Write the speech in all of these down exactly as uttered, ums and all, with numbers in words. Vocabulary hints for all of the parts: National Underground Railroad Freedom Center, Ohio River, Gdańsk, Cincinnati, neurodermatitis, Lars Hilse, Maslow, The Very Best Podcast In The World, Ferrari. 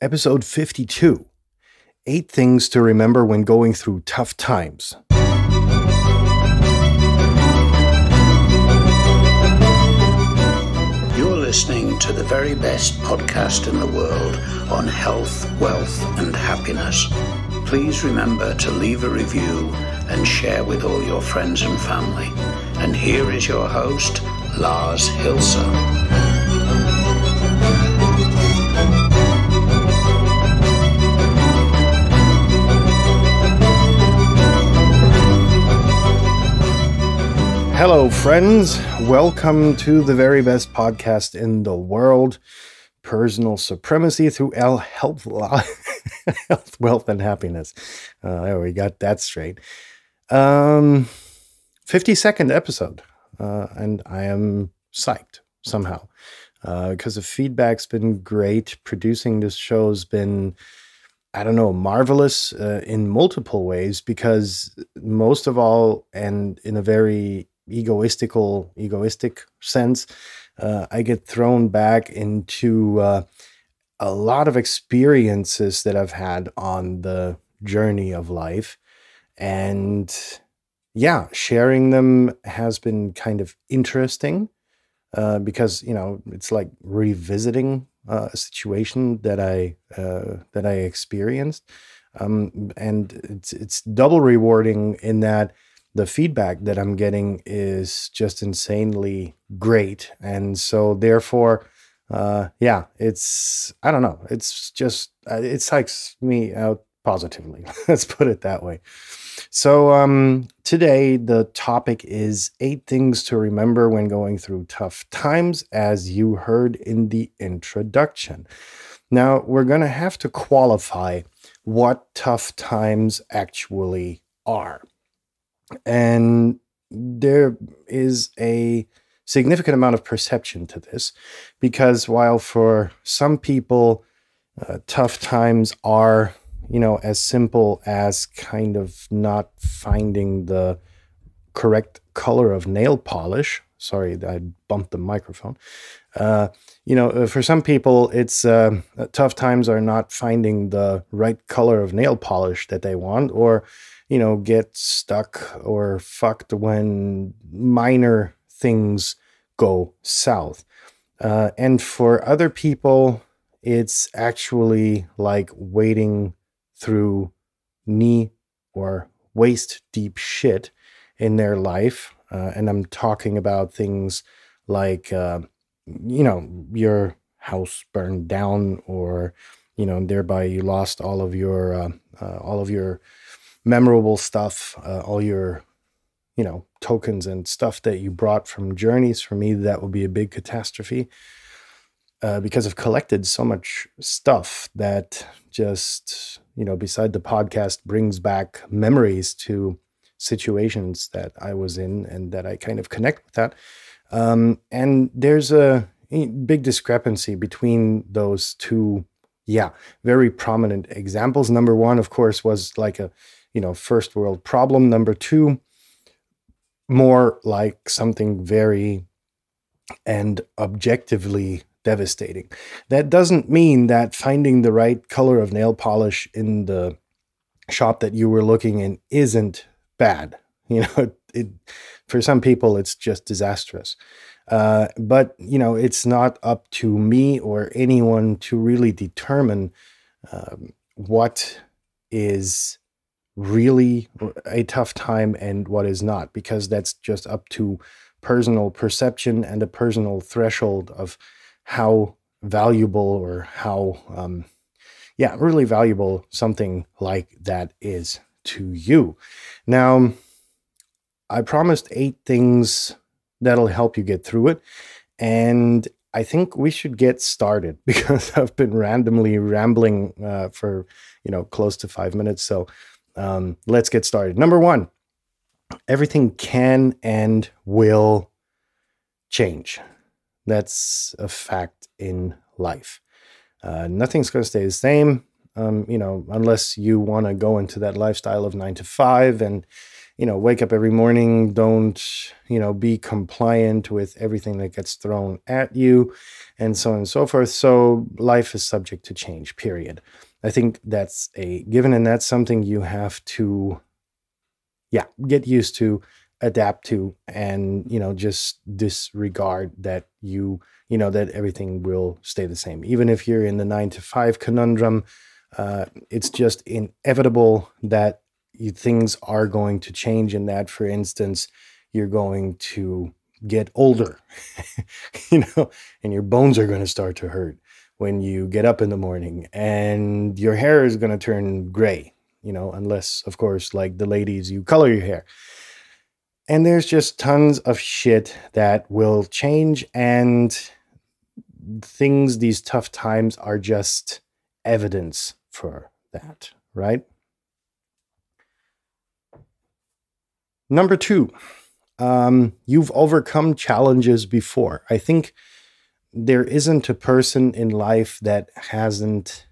Episode fifty-two, Eight Things to Remember When Going Through Tough Times. You're listening to the very best podcast in the world on health, wealth, and happiness. Please remember to leave a review and share with all your friends and family. And here is your host, Lars Hilse. Hello, friends. Welcome to the very best podcast in the world, Personal Supremacy Through Health, Health, Wealth, and Happiness. Uh, there we got that straight. Um, fifty-second episode, uh, and I am psyched somehow because uh, the feedback's been great. Producing this show's been, I don't know, marvelous uh, in multiple ways because most of all, and in a very egoistical, egoistic sense, uh, I get thrown back into uh, a lot of experiences that I've had on the journey of life. And yeah, sharing them has been kind of interesting uh, because, you know, it's like revisiting uh, a situation that I, uh, that I experienced. Um, and it's, it's double rewarding in that the feedback that I'm getting is just insanely great. And so therefore, uh, yeah, it's, I don't know. It's just, it psychs me out positively. Let's put it that way. So um, today the topic is eight things to remember when going through tough times, as you heard in the introduction. Now we're going to have to qualify what tough times actually are. And there is a significant amount of perception to this, because while for some people, uh, tough times are, you know, as simple as kind of not finding the correct color of nail polish. Sorry, I bumped the microphone. Uh, you know, for some people, it's uh, tough times are not finding the right color of nail polish that they want, or, you know, get stuck or fucked when minor things go south. Uh, and for other people, it's actually like wading through knee or waist deep shit in their life. Uh, and I'm talking about things like, uh, you know, your house burned down, or, you know, thereby you lost all of your, uh, uh, all of your memorable stuff, uh, all your, you know, tokens and stuff that you brought from journeys. For me, that would be a big catastrophe uh, because I've collected so much stuff that just, you know, beside the podcast, brings back memories to situations that I was in and that I kind of connect with that. Um, and there's a big discrepancy between those two, yeah, very prominent examples. Number one, of course, was like a, you know, first world problem. Number two, more like something very and objectively devastating. That doesn't mean that finding the right color of nail polish in the shop that you were looking in isn't bad. You know, it, it for some people, it's just disastrous. Uh, but, you know, it's not up to me or anyone to really determine um, what is really a tough time and what is not, because that's just up to personal perception and a personal threshold of how valuable or how, um, yeah, really valuable something like that is to you. Now, I promised eight things that'll help you get through it, and I think we should get started, because I've been randomly rambling uh, for, you know, close to five minutes. So um, let's get started. Number one, everything can and will change. That's a fact in life. Uh, nothing's going to stay the same, um, you know, unless you want to go into that lifestyle of nine to five and you know, wake up every morning, don't, you know, be compliant with everything that gets thrown at you, and so on and so forth. So life is subject to change, period. I think that's a given, and that's something you have to, yeah, get used to, adapt to, and, you know, just disregard that you, you know, that everything will stay the same. Even if you're in the nine to five conundrum, uh, it's just inevitable that you, things are going to change, and that, for instance, you're going to get older, you know, and your bones are going to start to hurt when you get up in the morning, and your hair is going to turn gray, you know, unless, of course, like the ladies, you color your hair. And there's just tons of shit that will change, and things, these tough times are just evidence for that, right? Number two, um, you've overcome challenges before. I think there isn't a person in life that hasn't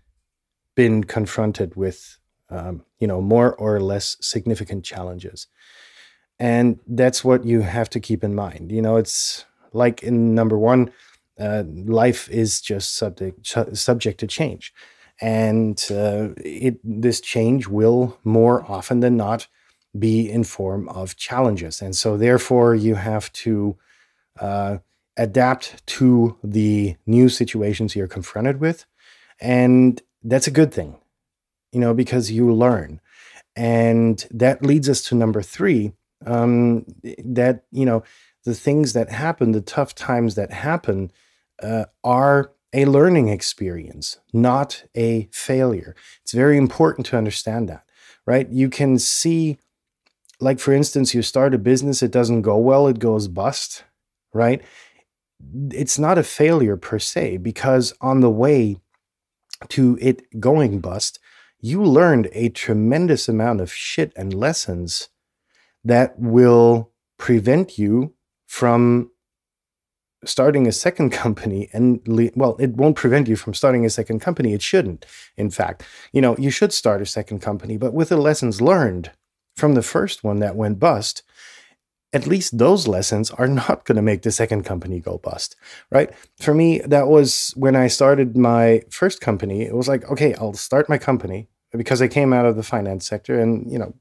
been confronted with, um, you know, more or less significant challenges. And that's what you have to keep in mind. You know, it's like in number one, uh, life is just subject, su subject to change. And uh, it, this change will more often than not be in form of challenges. And so therefore you have to uh, adapt to the new situations you're confronted with. And that's a good thing, you know, because you learn. And that leads us to number three. Um, that, you know, the things that happen, the tough times that happen, uh, are a learning experience, not a failure. It's very important to understand that, right? You can see, like, for instance, you start a business, it doesn't go well, it goes bust, right? It's not a failure per se, because on the way to it going bust, you learned a tremendous amount of shit and lessons that will prevent you from starting a second company. And, well, it won't prevent you from starting a second company. It shouldn't, in fact. You know, you should start a second company, but with the lessons learned from the first one that went bust, at least those lessons are not going to make the second company go bust, right? For me, that was when I started my first company. It was like, okay, I'll start my company, because I came out of the finance sector, and, you know,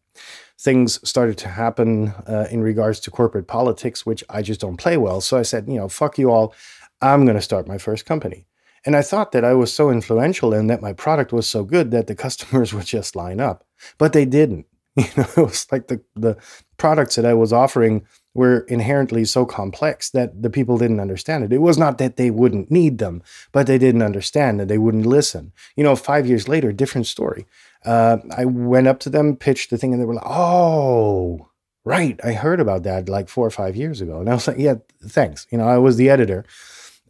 things started to happen uh, in regards to corporate politics, which I just don't play well. So I said, you know, fuck you all, I'm going to start my first company. And I thought that I was so influential and that my product was so good that the customers would just line up, but they didn't. You know, it was like the, the products that I was offering were inherently so complex that the people didn't understand it. It was not that they wouldn't need them, but they didn't understand and they wouldn't listen. You know, five years later, different story. Uh, I went up to them, pitched the thing, and they were like, oh, right, I heard about that like four or five years ago. And I was like, yeah, thanks. You know, I was the editor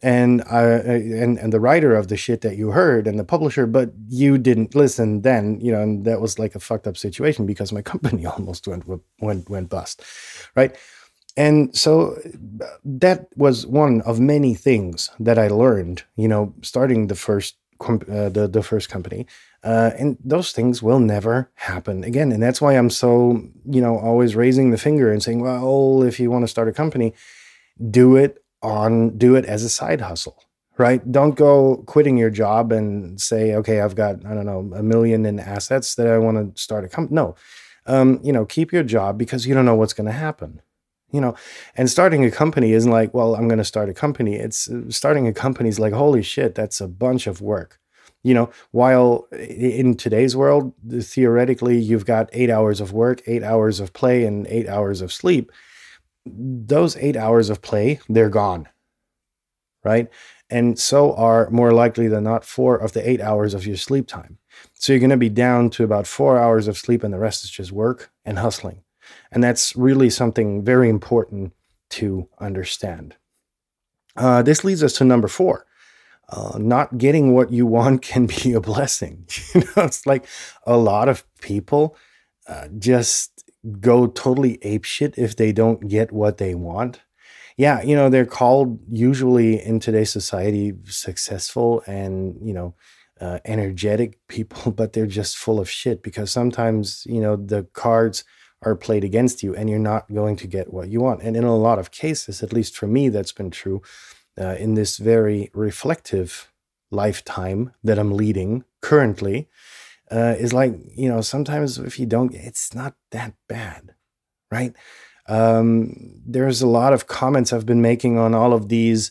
and, I, and, and the writer of the shit that you heard and the publisher, but you didn't listen then, you know, and that was like a fucked up situation because my company almost went, went, went bust, right? And so that was one of many things that I learned, you know, starting the first, uh, the, the first company. Uh, and those things will never happen again. And that's why I'm so, you know, always raising the finger and saying, well, if you want to start a company, do it on, do it as a side hustle, right? Don't go quitting your job and say, okay, I've got, I don't know, a million in assets that I want to start a company. No, um, you know, keep your job because you don't know what's going to happen. You know, and starting a company isn't like, well, I'm going to start a company. It's starting a company is like, holy shit, that's a bunch of work. You know, while in today's world, theoretically, you've got eight hours of work, eight hours of play, and eight hours of sleep. Those eight hours of play, they're gone, right? And so are more likely than not four of the eight hours of your sleep time. So you're going to be down to about four hours of sleep, and the rest is just work and hustling. And that's really something very important to understand. Uh, this leads us to number four. Uh, not getting what you want can be a blessing. You know, it's like a lot of people uh, just go totally apeshit if they don't get what they want. Yeah, you know, they're called usually in today's society successful and, you know, uh, energetic people, but they're just full of shit because sometimes, you know, the cards are played against you, and you're not going to get what you want. And in a lot of cases, at least for me, that's been true uh, in this very reflective lifetime that I'm leading currently, uh, is like, you know, sometimes if you don't, it's not that bad, right? Um, there's a lot of comments I've been making on all of these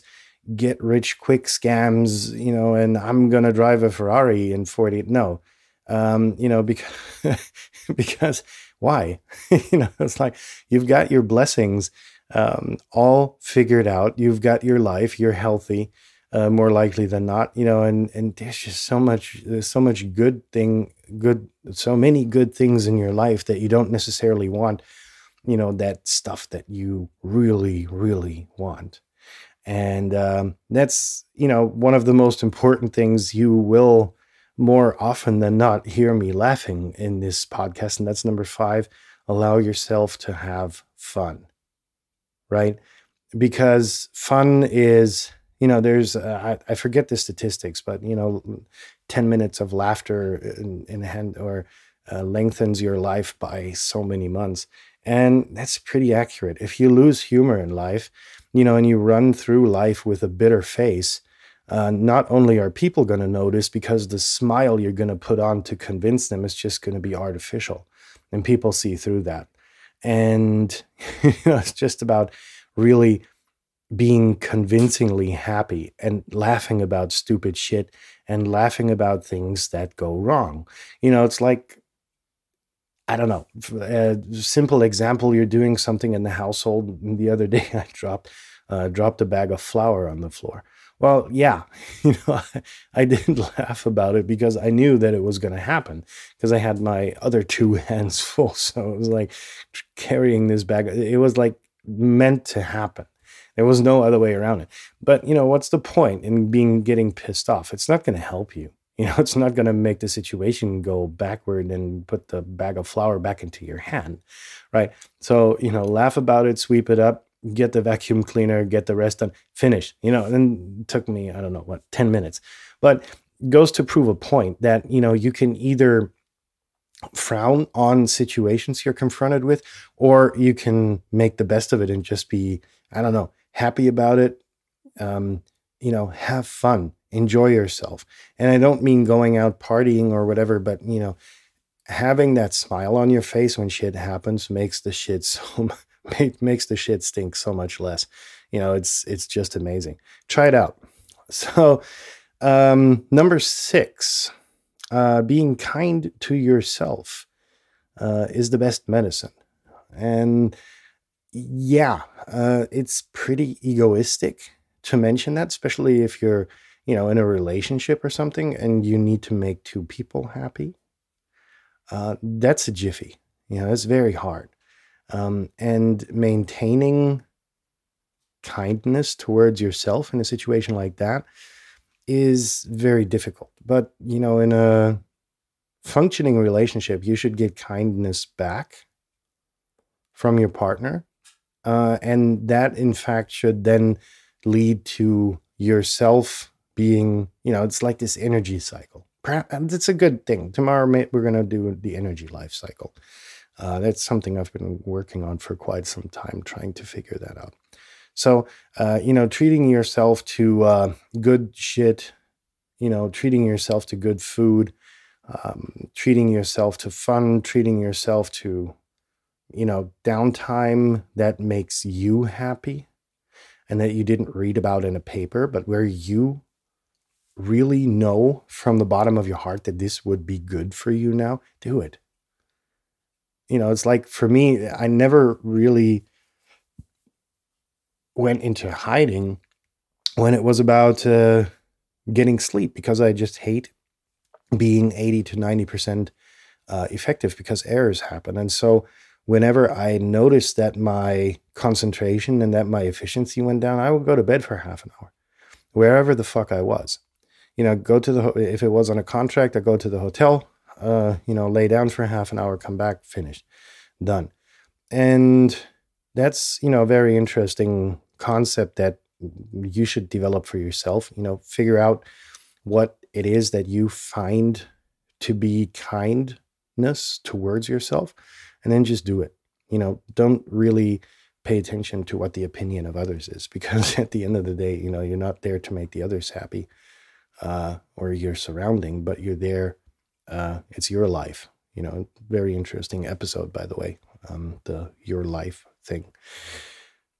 get rich quick scams, you know, and I'm going to drive a Ferrari in forty. No, um, you know, because, because why? You know, it's like, you've got your blessings, um, all figured out. You've got your life, you're healthy, uh, more likely than not, you know, and, and there's just so much, there's so much good thing, good, so many good things in your life that you don't necessarily want. You know, that stuff that you really, really want. And um, that's, you know, one of the most important things you will more often than not hear me laughing in this podcast. And that's number five, allow yourself to have fun, right? Because fun is, you know, there's, uh, I, I forget the statistics, but, you know, ten minutes of laughter in, in hand or uh, lengthens your life by so many months. And that's pretty accurate. If you lose humor in life, you know, and you run through life with a bitter face, uh, not only are people going to notice, because the smile you're going to put on to convince them is just going to be artificial. And people see through that. And you know, it's just about really being convincingly happy and laughing about stupid shit and laughing about things that go wrong. You know, it's like, I don't know, a simple example, you're doing something in the household. The other day I dropped, uh, dropped a bag of flour on the floor. Well, yeah, you know, I didn't laugh about it because I knew that it was going to happen because I had my other two hands full. So it was like carrying this bag. It was like meant to happen. There was no other way around it. But, you know, what's the point in being getting pissed off? It's not going to help you. You know, it's not going to make the situation go backward and put the bag of flour back into your hand, right? So, you know, laugh about it, sweep it up, get the vacuum cleaner, get the rest done, finish. You know, and it took me, I don't know, what, ten minutes. But goes to prove a point that, you know, you can either frown on situations you're confronted with, or you can make the best of it and just be, I don't know, happy about it, um, you know, have fun. Enjoy yourself. And I don't mean going out partying or whatever, but, you know, having that smile on your face when shit happens makes the shit so makes the shit stink so much less. You know, it's it's just amazing. Try it out. So um, number six, uh, being kind to yourself uh, is the best medicine. And yeah, uh, it's pretty egoistic to mention that, especially if you're, you know, in a relationship or something, and you need to make two people happy, uh, that's a jiffy. You know, it's very hard. Um, and maintaining kindness towards yourself in a situation like that is very difficult. But, you know, in a functioning relationship, you should get kindness back from your partner. Uh, and that, in fact, should then lead to yourself being, you know, it's like this energy cycle. It's a good thing. Tomorrow, mate, we're going to do the energy life cycle. Uh, that's something I've been working on for quite some time, trying to figure that out. So, uh, you know, treating yourself to uh, good shit, you know, treating yourself to good food, um, treating yourself to fun, treating yourself to, you know, downtime that makes you happy and that you didn't read about in a paper, but where you really know from the bottom of your heart that this would be good for you now, do it. You know, it's like for me, I never really went into hiding when it was about uh, getting sleep, because I just hate being eighty to ninety percent uh, effective because errors happen. And so whenever I noticed that my concentration and that my efficiency went down, I would go to bed for half an hour, wherever the fuck I was. You know, go to the, if it was on a contract, I go to the hotel, uh, you know, lay down for half an hour, come back, finished, done. And that's, you know, a very interesting concept that you should develop for yourself. You know, figure out what it is that you find to be kindness towards yourself, and then just do it. you know, don't really pay attention to what the opinion of others is, because at the end of the day, you know, you're not there to make the others happy uh, or your surrounding, but you're there. Uh, it's your life, you know, very interesting episode, by the way, um, the your life thing.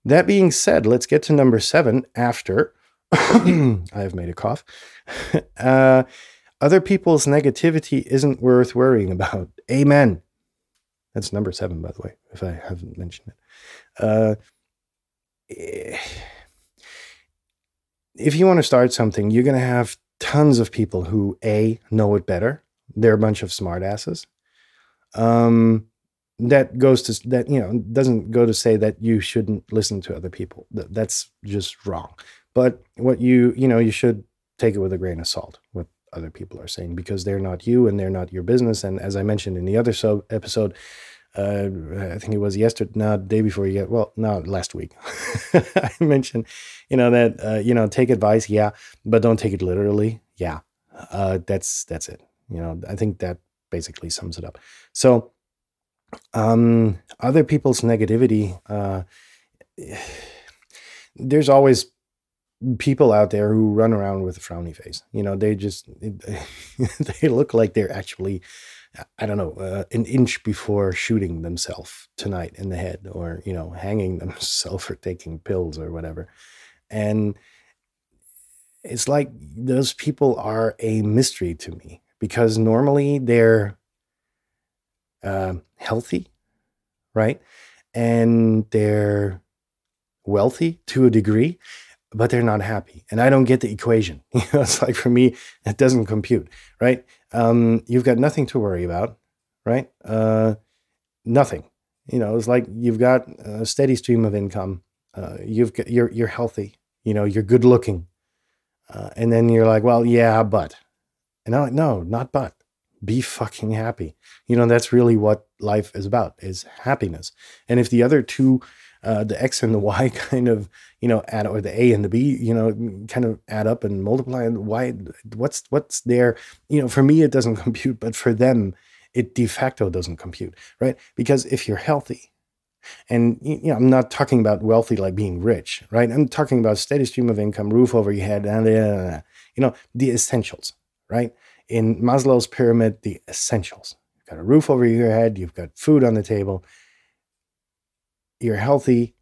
That being said, let's get to number seven after I have made a cough. uh, other people's negativity isn't worth worrying about. Amen. That's number seven, by the way, if I haven't mentioned it. Uh, if you want to start something, you're going to have tons of people who, A, know it better. They're a bunch of smartasses. Um, that goes to that, you know, doesn't go to say that you shouldn't listen to other people. That's just wrong. But what you, you know, you should take it with a grain of salt, what other people are saying, because they're not you and they're not your business. And as I mentioned in the other so episode, uh, I think it was yesterday, no, the day before you get, well, no, last week, I mentioned, you know, that, uh, you know, take advice. Yeah. But don't take it literally. Yeah. Uh, that's, that's it. You know, I think that basically sums it up. So, um, other people's negativity, uh, there's always people out there who run around with a frowny face. You know, they just, they look like they're actually, I don't know, uh, an inch before shooting themselves tonight in the head, or, you know, hanging themselves or taking pills or whatever. And it's like those people are a mystery to me, because normally they're uh, healthy, right? And they're wealthy to a degree, but they're not happy. And I don't get the equation. You know, it's like, for me, it doesn't compute, right? Um, you've got nothing to worry about, right? Uh, nothing. You know, it's like you've got a steady stream of income. Uh, you've got, you're, you're healthy, you know, you're good looking. Uh, and then you're like, well, yeah, but. And I'm like, no, not but. Be fucking happy. You know, that's really what life is about, is happiness. And if the other two, Uh, the X and the Y kind of, you know, add, or the A and the B, you know, kind of add up and multiply. And why, what's, what's there, you know, for me, it doesn't compute, but for them, it de facto doesn't compute, right? Because if you're healthy, and, you know, I'm not talking about wealthy, like being rich, right? I'm talking about steady stream of income, roof over your head, and, uh, you know, the essentials, right? In Maslow's pyramid, the essentials. You've got a roof over your head, you've got food on the table, you're healthy.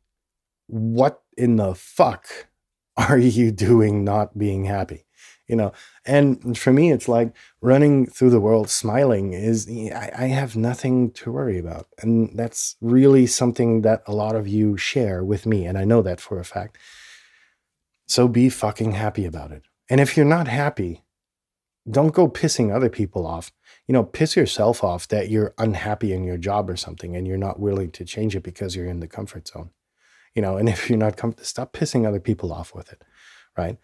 What in the fuck are you doing not being happy? You know, and for me, it's like running through the world smiling is, I, I have nothing to worry about. And that's really something that a lot of you share with me. And I know that for a fact. So be fucking happy about it. And if you're not happy, don't go pissing other people off. You know, piss yourself off that you're unhappy in your job or something, and you're not willing to change it because you're in the comfort zone, you know, and if you're not comfortable, stop pissing other people off with it, right?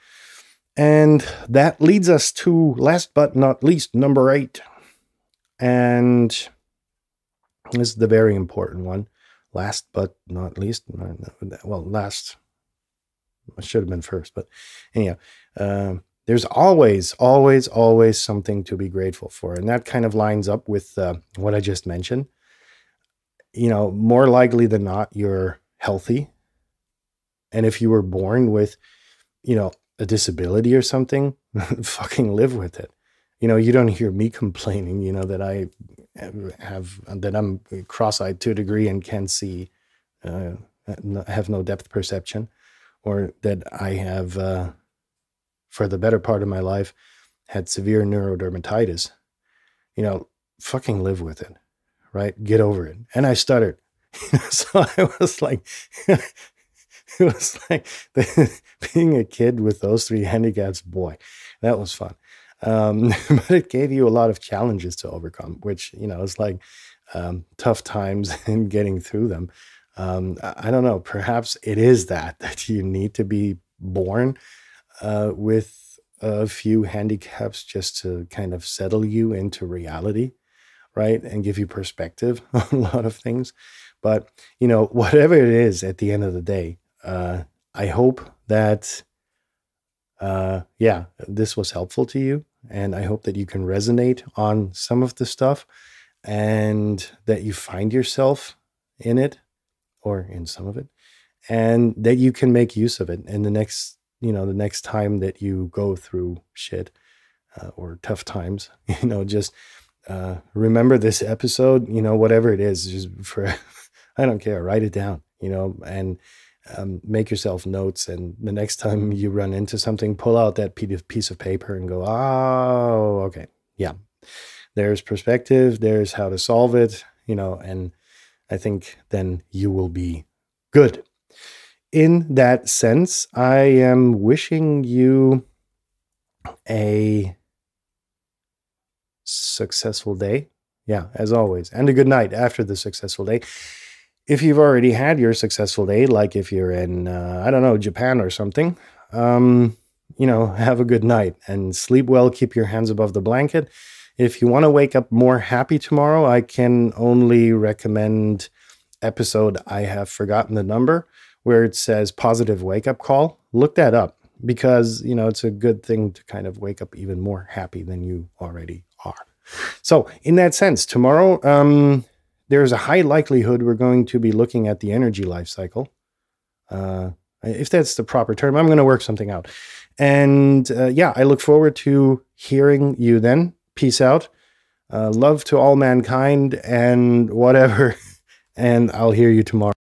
And that leads us to last but not least, number eight. And this is the very important one. Last but not least, well, last, I should have been first, but anyhow, um, there's always, always, always something to be grateful for. And that kind of lines up with uh, what I just mentioned. You know, more likely than not, you're healthy. And if you were born with, you know, a disability or something, fucking live with it. You know, you don't hear me complaining, you know, that I have, that I'm cross-eyed to a degree and can't see, uh, have no depth perception, or that I have... Uh, for the better part of my life, had severe neurodermatitis. You know, fucking live with it, right? Get over it. And I stuttered. So I was like, it was like the, being a kid with those three handicaps, boy, that was fun. Um, but it gave you a lot of challenges to overcome, which, you know, it's like um, tough times and getting through them. Um, I, I don't know, perhaps it is that, that you need to be born Uh, with a few handicaps just to kind of settle you into reality, right? And give you perspective on a lot of things. But, you know, whatever it is at the end of the day, uh, I hope that, uh, yeah, this was helpful to you. And I hope that you can resonate on some of the stuff and that you find yourself in it. or in some of it, and that you can make use of it. And the next, you know, the next time that you go through shit uh, or tough times, you know, just uh, remember this episode, you know, whatever it is, just for, I don't care, write it down, you know, and um, make yourself notes. And the next time you run into something, pull out that piece of paper and go, oh, okay. Yeah. There's perspective. There's how to solve it, you know, and I think then you will be good. In that sense, I am wishing you a successful day. Yeah, as always. And a good night after the successful day. If you've already had your successful day, like if you're in, uh, I don't know, Japan or something, um, you know, have a good night and sleep well. Keep your hands above the blanket. If you want to wake up more happy tomorrow, I can only recommend episode, I have forgotten the number, where it says positive wake-up call. Look that up because, you know, it's a good thing to kind of wake up even more happy than you already are. So in that sense, tomorrow, um, there's a high likelihood we're going to be looking at the energy life cycle. Uh, if that's the proper term, I'm going to work something out. And uh, yeah, I look forward to hearing you then. Peace out. Uh, love to all mankind and whatever. And I'll hear you tomorrow.